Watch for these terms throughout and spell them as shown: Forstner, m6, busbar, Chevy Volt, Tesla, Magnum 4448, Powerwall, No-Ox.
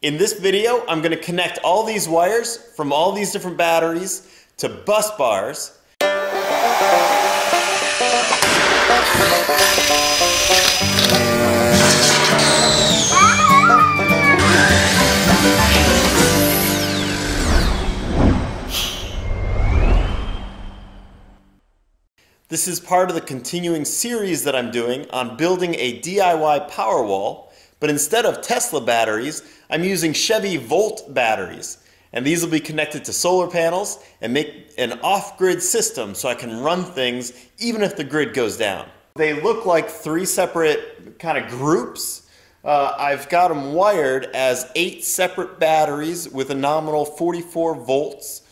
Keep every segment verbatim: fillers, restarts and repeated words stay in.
In this video, I'm going to connect all these wires from all these different batteries to bus bars. This is part of the continuing series that I'm doing on building a D I Y Powerwall. But instead of Tesla batteries, I'm using Chevy Volt batteries. And these will be connected to solar panels and make an off-grid system so I can run things even if the grid goes down. They look like three separate kind of groups. Uh, I've got them wired as eight separate batteries with a nominal forty-four volts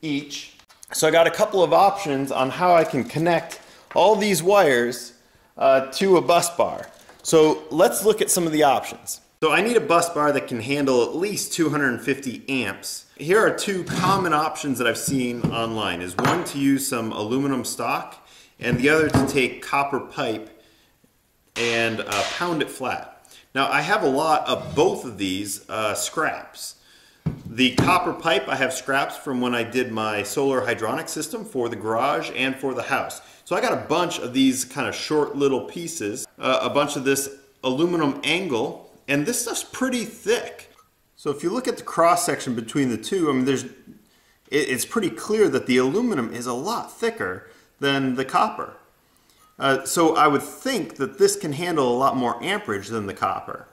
each. So I got a couple of options on how I can connect all these wires uh, to a bus bar. So let's look at some of the options. So I need a bus bar that can handle at least two hundred fifty amps. Here are two common options that I've seen online. Is one to use some aluminum stock and the other to take copper pipe and uh, pound it flat. Now I have a lot of both of these uh, scraps. The copper pipe, I have scraps from when I did my solar hydronic system for the garage and for the house. So I got a bunch of these kind of short little pieces, uh, a bunch of this aluminum angle, and this stuff's pretty thick. So if you look at the cross section between the two, I mean, there's, it, it's pretty clear that the aluminum is a lot thicker than the copper. Uh, so I would think that this can handle a lot more amperage than the copper.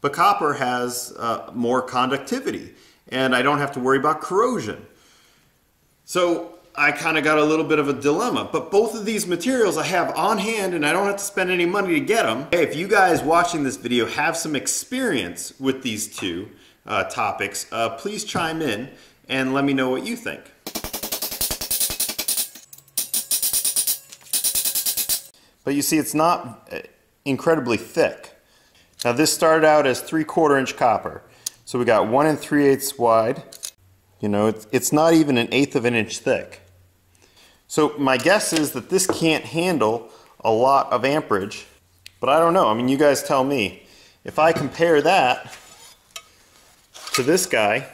But copper has uh, more conductivity, and I don't have to worry about corrosion. So I kind of got a little bit of a dilemma, but both of these materials I have on hand and I don't have to spend any money to get them. Hey, if you guys watching this video have some experience with these two uh, topics, uh, please chime in and let me know what you think. But you see, it's not incredibly thick. Now this started out as three quarter inch copper. So we got one and three eighths wide. You know, it's, it's not even an eighth of an inch thick. So my guess is that this can't handle a lot of amperage, but I don't know. I mean, you guys tell me. If I compare that to this guy,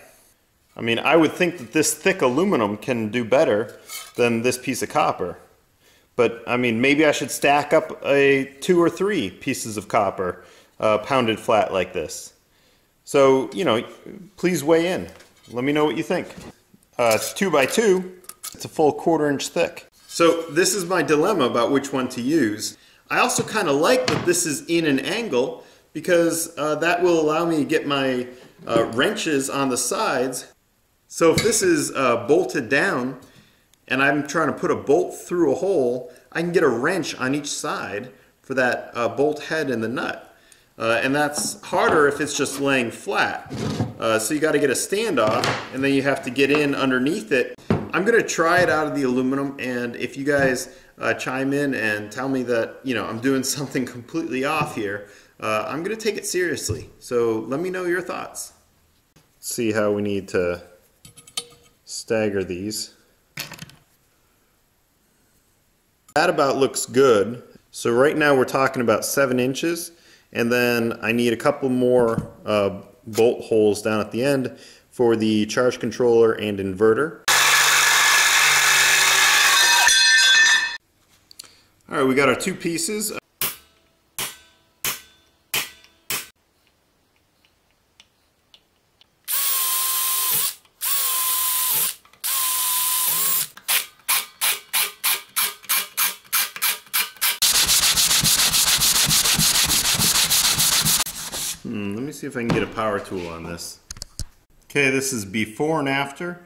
I mean, I would think that this thick aluminum can do better than this piece of copper. But I mean, maybe I should stack up a two or three pieces of copper uh, pounded flat like this. So, you know, please weigh in. Let me know what you think. Uh, it's two by two. It's a full quarter inch thick. So this is my dilemma about which one to use. I also kind of like that this is in an angle because uh, that will allow me to get my uh, wrenches on the sides. So if this is uh, bolted down and I'm trying to put a bolt through a hole, I can get a wrench on each side for that uh, bolt head and the nut. Uh, and that's harder if it's just laying flat. Uh, so you got to get a standoff and then you have to get in underneath it. I'm going to try it out of the aluminum, and if you guys uh, chime in and tell me that, you know, I'm doing something completely off here, uh, I'm going to take it seriously. So let me know your thoughts. See how we need to stagger these. That about looks good. So right now we're talking about seven inches and then I need a couple more uh, bolt holes down at the end for the charge controller and inverter. All right, we got our two pieces. Hmm, let me see if I can get a power tool on this. Okay, this is before and after.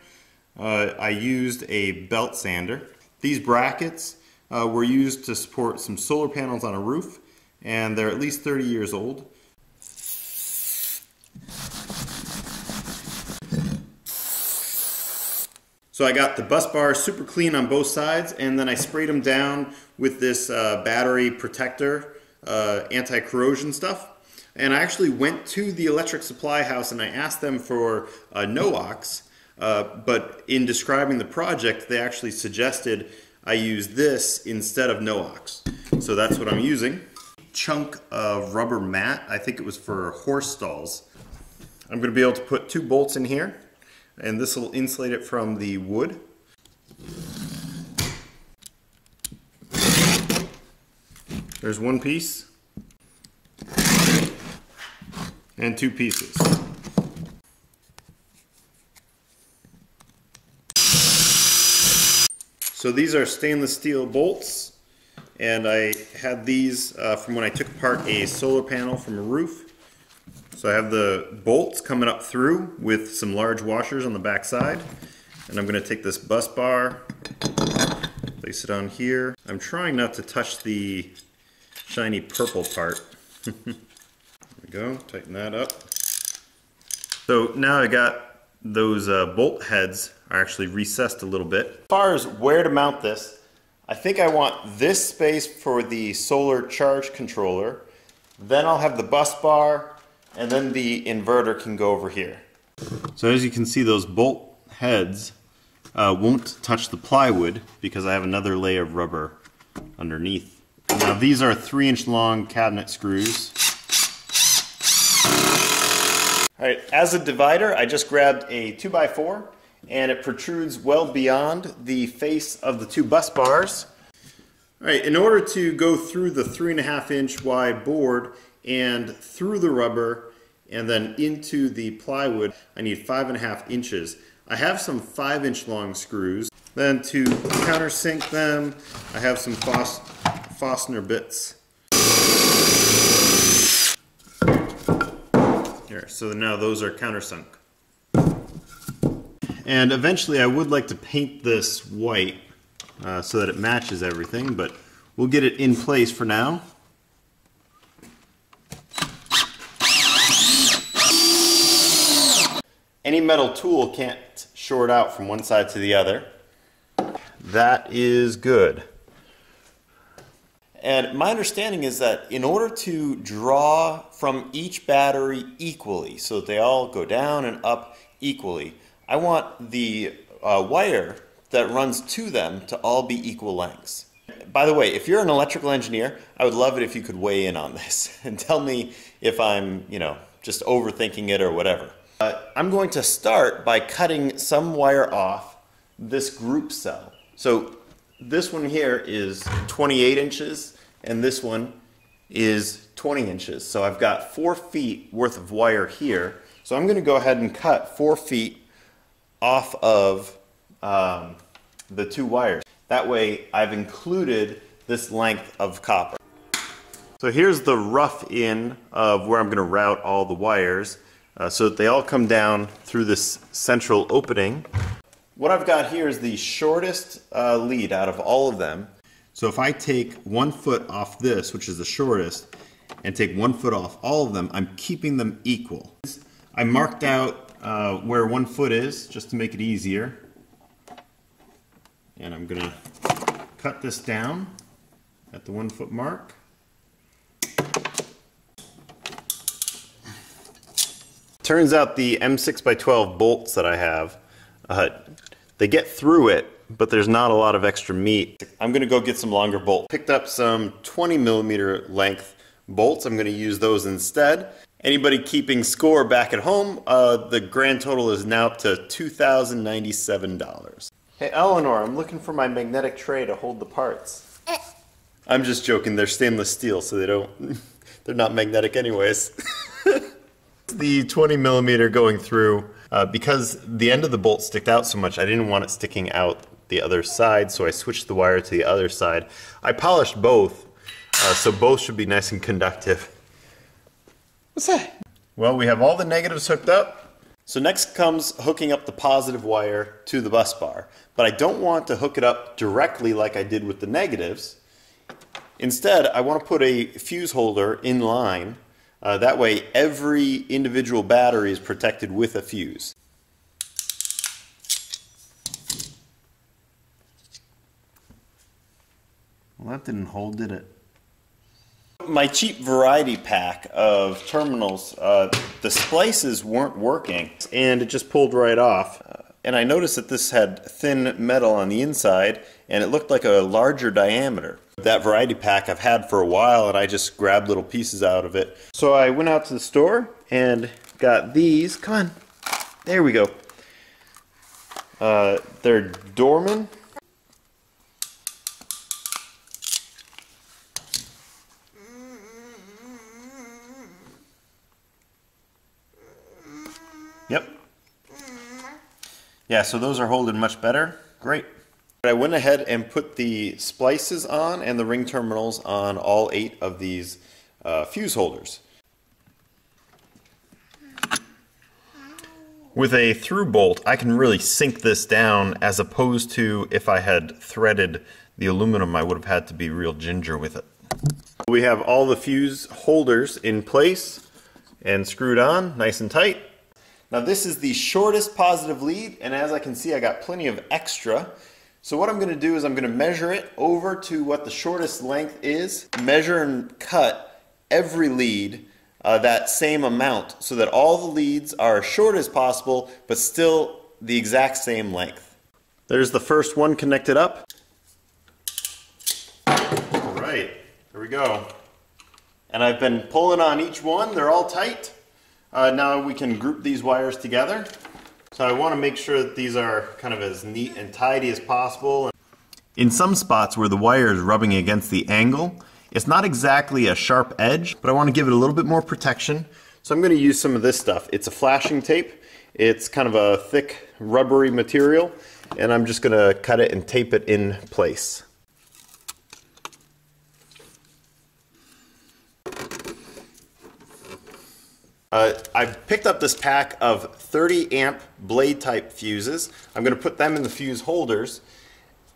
Uh, I used a belt sander. These brackets uh, were used to support some solar panels on a roof, and they're at least thirty years old. So I got the bus bar super clean on both sides, and then I sprayed them down with this uh, battery protector, uh, anti-corrosion stuff. And I actually went to the electric supply house and I asked them for uh, No-Ox, uh, but in describing the project, they actually suggested I use this instead of No-Ox. So that's what I'm using. Chunk of rubber mat, I think it was for horse stalls. I'm going to be able to put two bolts in here, and this will insulate it from the wood. There's one piece and two pieces. So these are stainless steel bolts, and I had these uh, from when I took apart a solar panel from a roof. So I have the bolts coming up through with some large washers on the back side, and I'm going to take this bus bar, place it on here. I'm trying not to touch the shiny purple part. There we go, tighten that up. So now I got those uh, bolt heads are actually recessed a little bit. As far as where to mount this, I think I want this space for the solar charge controller, then I'll have the bus bar, and then the inverter can go over here. So as you can see, those bolt heads uh, won't touch the plywood because I have another layer of rubber underneath. Now these are three inch long cabinet screws. Alright, as a divider I just grabbed a two by four, and it protrudes well beyond the face of the two bus bars. Alright, in order to go through the three and a half inch wide board and through the rubber and then into the plywood, I need five and a half inches. I have some five inch long screws. Then to countersink them, I have some Forstner Forstner bits. Here, so now those are countersunk. And eventually I would like to paint this white uh, so that it matches everything, but we'll get it in place for now. Any metal tool can't short out from one side to the other. That is good. And my understanding is that in order to draw from each battery equally, so that they all go down and up equally, I want the uh, wire that runs to them to all be equal lengths. By the way, if you're an electrical engineer, I would love it if you could weigh in on this and tell me if I'm, you know, just overthinking it or whatever. Uh, I'm going to start by cutting some wire off this group cell. So this one here is twenty-eight inches, and this one is twenty inches. So I've got four feet worth of wire here. So I'm going to go ahead and cut four feet off of um, the two wires. That way I've included this length of copper. So here's the rough in of where I'm going to route all the wires uh, so that they all come down through this central opening. What I've got here is the shortest uh, lead out of all of them. So if I take one foot off this, which is the shortest, and take one foot off all of them, I'm keeping them equal. I marked out uh, where one foot is, just to make it easier. And I'm gonna cut this down at the one foot mark. Turns out the M six by twelve bolts that I have, uh, they get through it, but there's not a lot of extra meat. I'm going to go get some longer bolts. Picked up some twenty millimeter length bolts. I'm going to use those instead. Anybody keeping score back at home, uh, the grand total is now up to two thousand ninety-seven dollars. Hey Eleanor, I'm looking for my magnetic tray to hold the parts. I'm just joking, they're stainless steel, so they don't, they're not magnetic anyways. The twenty millimeter going through, uh, because the end of the bolt sticked out so much, I didn't want it sticking out the other side, so I switched the wire to the other side. I polished both, uh, so both should be nice and conductive. What's that? Well, we have all the negatives hooked up. So next comes hooking up the positive wire to the bus bar, but I don't want to hook it up directly like I did with the negatives. Instead, I want to put a fuse holder in line. Uh, that way every individual battery is protected with a fuse. Well, that didn't hold, did it? My cheap variety pack of terminals, uh, the splices weren't working and it just pulled right off. Uh, and I noticed that this had thin metal on the inside and it looked like a larger diameter. That variety pack I've had for a while, and I just grabbed little pieces out of it. So I went out to the store and got these. Come on. There we go. Uh, they're Doorman. Yep. Yeah, so those are holding much better. Great. I went ahead and put the splices on and the ring terminals on all eight of these uh, fuse holders. With a through bolt, I can really sink this down, as opposed to if I had threaded the aluminum, I would have had to be real ginger with it. We have all the fuse holders in place and screwed on nice and tight. Now this is the shortest positive lead, and as I can see, I got plenty of extra. So what I'm gonna do is I'm gonna measure it over to what the shortest length is, measure and cut every lead uh, that same amount, so that all the leads are as short as possible, but still the exact same length. There's the first one connected up. All right, there we go. And I've been pulling on each one, they're all tight. Uh, now we can group these wires together. So I want to make sure that these are kind of as neat and tidy as possible. In some spots where the wire is rubbing against the angle, it's not exactly a sharp edge, but I want to give it a little bit more protection. So I'm going to use some of this stuff. It's a flashing tape. It's kind of a thick rubbery material, and I'm just going to cut it and tape it in place. Uh, I've picked up this pack of thirty amp blade type fuses. I'm going to put them in the fuse holders.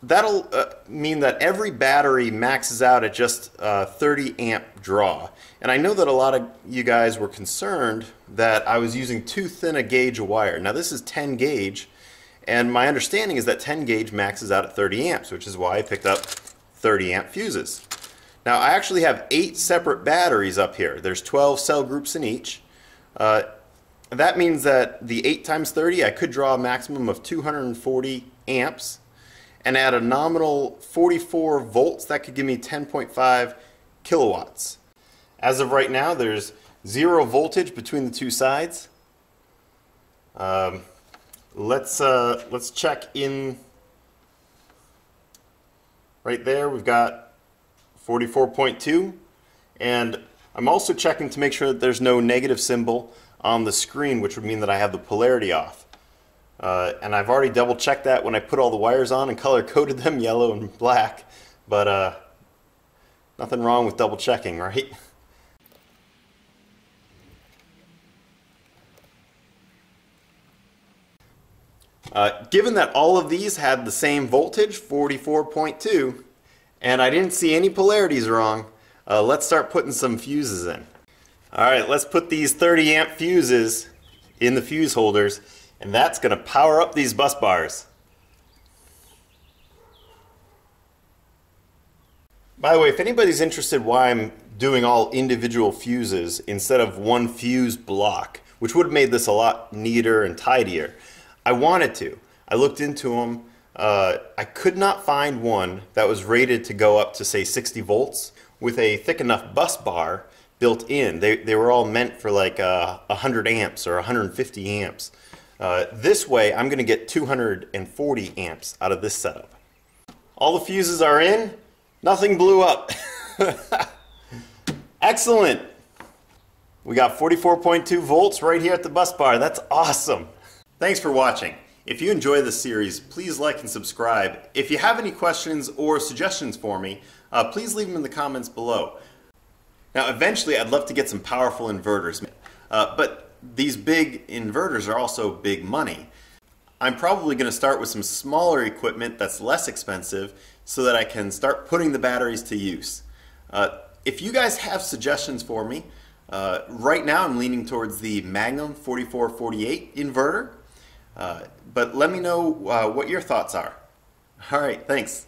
That'll uh, mean that every battery maxes out at just uh, thirty amp draw. And I know that a lot of you guys were concerned that I was using too thin a gauge of wire. Now this is ten gauge, and my understanding is that ten gauge maxes out at thirty amps, which is why I picked up thirty amp fuses. Now I actually have eight separate batteries up here. There's twelve cell groups in each. Uh, that means that the eight times thirty, I could draw a maximum of two hundred forty amps, and at a nominal forty-four volts, that could give me ten point five kilowatts. As of right now, there's zero voltage between the two sides. Um, let's uh, let's check in. Right there, we've got forty-four point two, and I'm also checking to make sure that there's no negative symbol on the screen, which would mean that I have the polarity off. Uh, and I've already double checked that when I put all the wires on and color coded them yellow and black, but uh, nothing wrong with double checking, right? Uh, given that all of these had the same voltage, forty-four point two, and I didn't see any polarities wrong, Uh, let's start putting some fuses in. Alright, let's put these thirty amp fuses in the fuse holders, and that's going to power up these bus bars. By the way, if anybody's interested why I'm doing all individual fuses instead of one fuse block, which would have made this a lot neater and tidier, I wanted to. I looked into them. Uh, I could not find one that was rated to go up to, say, sixty volts. With a thick enough bus bar built in. They, they were all meant for like uh, one hundred amps or one hundred fifty amps. Uh, this way, I'm gonna get two hundred forty amps out of this setup. All the fuses are in, nothing blew up. Excellent. We got forty-four point two volts right here at the bus bar. That's awesome. Thanks for watching. If you enjoy this series, please like and subscribe. If you have any questions or suggestions for me, uh, please leave them in the comments below. Now eventually I'd love to get some powerful inverters, uh, but these big inverters are also big money. I'm probably going to start with some smaller equipment that's less expensive so that I can start putting the batteries to use. Uh, if you guys have suggestions for me, uh, right now I'm leaning towards the Magnum forty-four forty-eight inverter. Uh, but let me know uh, what your thoughts are. All right, thanks.